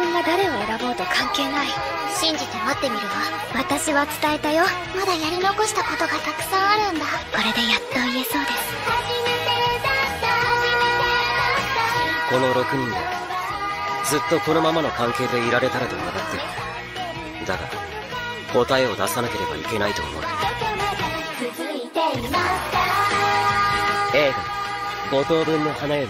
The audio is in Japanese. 君が誰を選ぼうと関係ない。信じて待ってみるわ。私は伝えたよ。まだやり残したことがたくさんあるんだ。これでやっと言えそうです。この6人でずっとこのままの関係でいられたらと分かってる。だが答えを出さなければいけないと思う。映画「五等分の花嫁」